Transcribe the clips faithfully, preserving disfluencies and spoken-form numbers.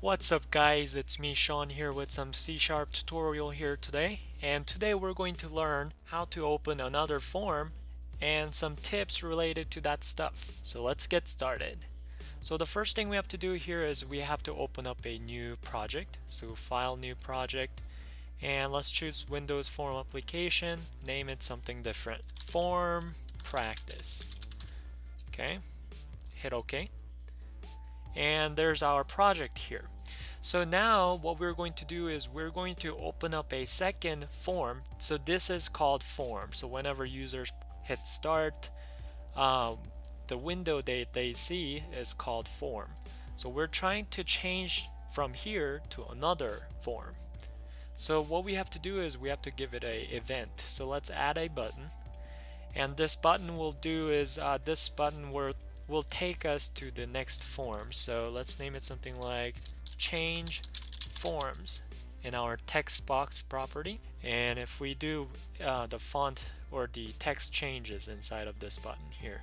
What's up guys, it's me Sean here with some C sharp tutorial here today, and today we're going to learn how to open another form and some tips related to that stuff. So let's get started. So the first thing we have to do here is we have to open up a new project. So file, new project, and let's choose Windows form application, name it something different, form practice. Okay, hit OK. And there's our project here. So now what we're going to do is we're going to open up a second form. So this is called form. So whenever users hit start, um, the window they, they see is called form. So we're trying to change from here to another form. So what we have to do is we have to give it a event. So let's add a button, and this button will do is uh, this button will will take us to the next form. So let's name it something like change forms in our text box property, and if we do uh, the font or the text changes inside of this button here.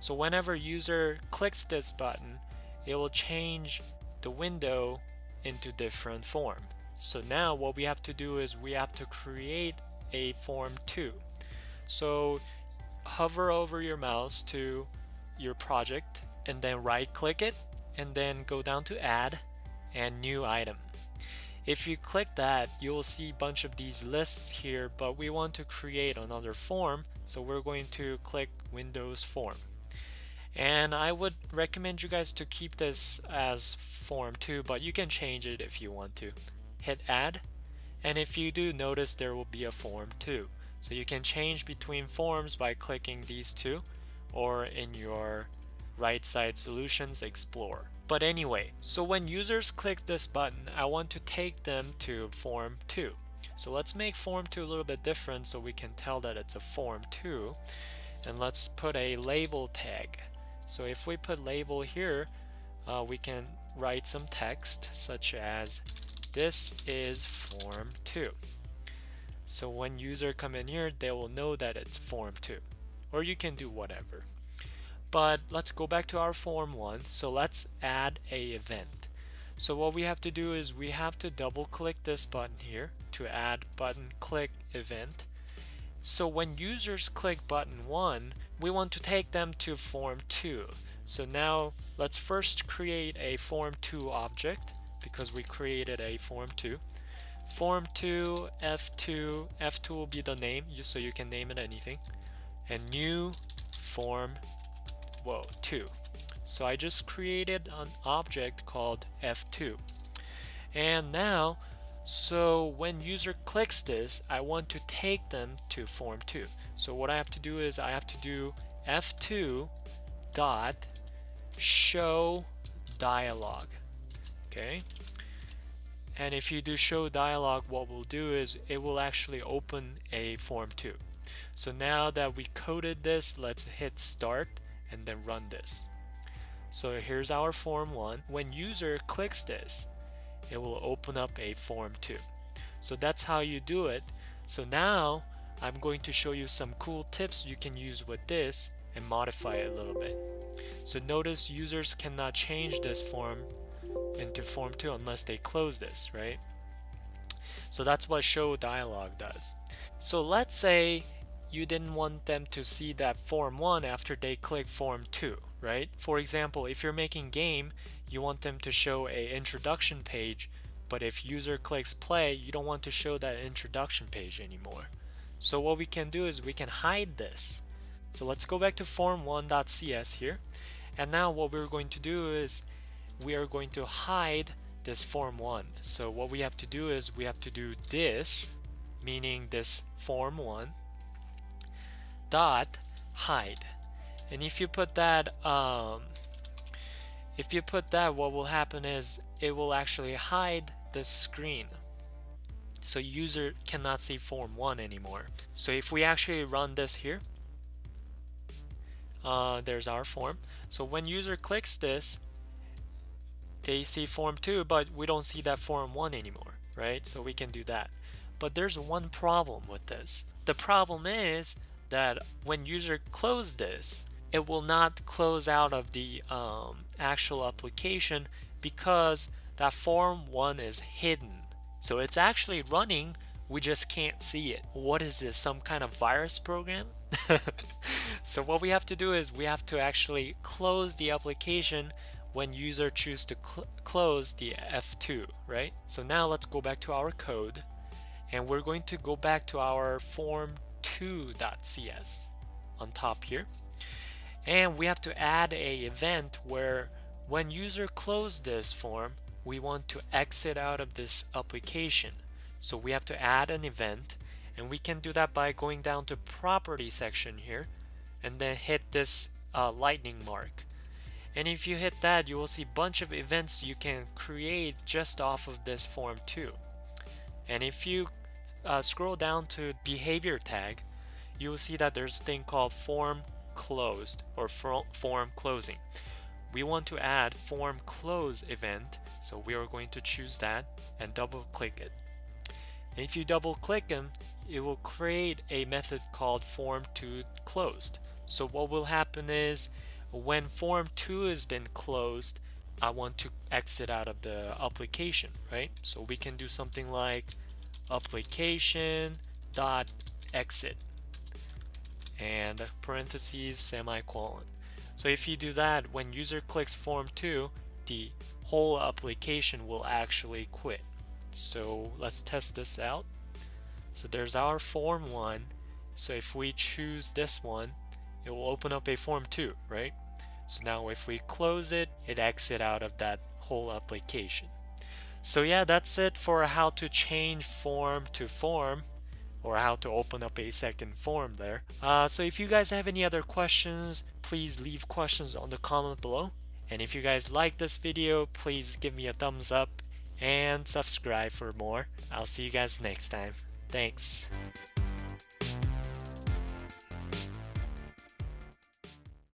So whenever user clicks this button, it will change the window into different form. So now what we have to do is we have to create a form too. So hover over your mouse to your project and then right click it and then go down to add and new item. If you click that, you'll see a bunch of these lists here, but we want to create another form, so we're going to click Windows form. And I would recommend you guys to keep this as form two, but you can change it if you want to. Hit add, and if you do, notice there will be a form two. So you can change between forms by clicking these two, or in your right side solutions explore. But anyway, so when users click this button, I want to take them to form two. So let's make form two a little bit different so we can tell that it's a form two, and let's put a label tag. So if we put label here, uh, we can write some text such as this is form two. So when user come in here, they will know that it's form two. Or you can do whatever. But let's go back to our form one. So let's add a event. So what we have to do is we have to double click this button here to add button click event. So when users click button one, we want to take them to form two. So now let's first create a form two object because we created a form two. Form two, F two, F two will be the name, so you can name it anything. And new form whoa, two. So I just created an object called F two. And now, so when user clicks this, I want to take them to form two. So what I have to do is I have to do F two dot show dialog. Okay. And if you do show dialog, what we'll do is it will actually open a form two. So now that we coded this, let's hit start and then run this. So here's our form one. When user clicks this, it will open up a form two. So that's how you do it. So now I'm going to show you some cool tips you can use with this and modify it a little bit. So notice users cannot change this form into form two unless they close this, right? So that's what show dialog does. So let's say you didn't want them to see that form one after they click form two, right? For example, if you're making game, you want them to show a introduction page, but if user clicks play, you don't want to show that introduction page anymore. So what we can do is we can hide this. So let's go back to form one dot C S here. And now what we're going to do is we are going to hide this form one. So what we have to do is we have to do this, meaning this form one dot hide. And if you put that um, if you put that, what will happen is it will actually hide the screen, so user cannot see form one anymore. So if we actually run this here, uh, there's our form. So when user clicks this, they see form two, but we don't see that form one anymore, right? So we can do that. But there's one problem with this. The problem is that when user closes this, it will not close out of the um, actual application because that form one is hidden. So it's actually running, we just can't see it. What is this, some kind of virus program? So what we have to do is we have to actually close the application when user choose to cl close the F two, right? So now let's go back to our code, and we're going to go back to our form two dot C S on top here, and we have to add a event where when user close this form, we want to exit out of this application. So we have to add an event, and we can do that by going down to property section here and then hit this uh, lightning mark. And if you hit that, you will see a bunch of events you can create just off of this form too. And if you uh, scroll down to behavior tag, you will see that there's a thing called form closed or form closing. We want to add form close event, so we are going to choose that and double click it. And if you double click them, it will create a method called form two closed. So what will happen is when form two has been closed, I want to exit out of the application, right? So we can do something like application dot exit and parentheses semicolon. So if you do that, when user clicks form two, the whole application will actually quit. So let's test this out. So there's our form one. So if we choose this one, it will open up a form two, right? So now if we close it, it exits out of that whole application. So yeah, that's it for how to change form to form, or how to open up a second form there. Uh, so if you guys have any other questions, please leave questions on the comment below. And if you guys like this video, please give me a thumbs up and subscribe for more. I'll see you guys next time. Thanks.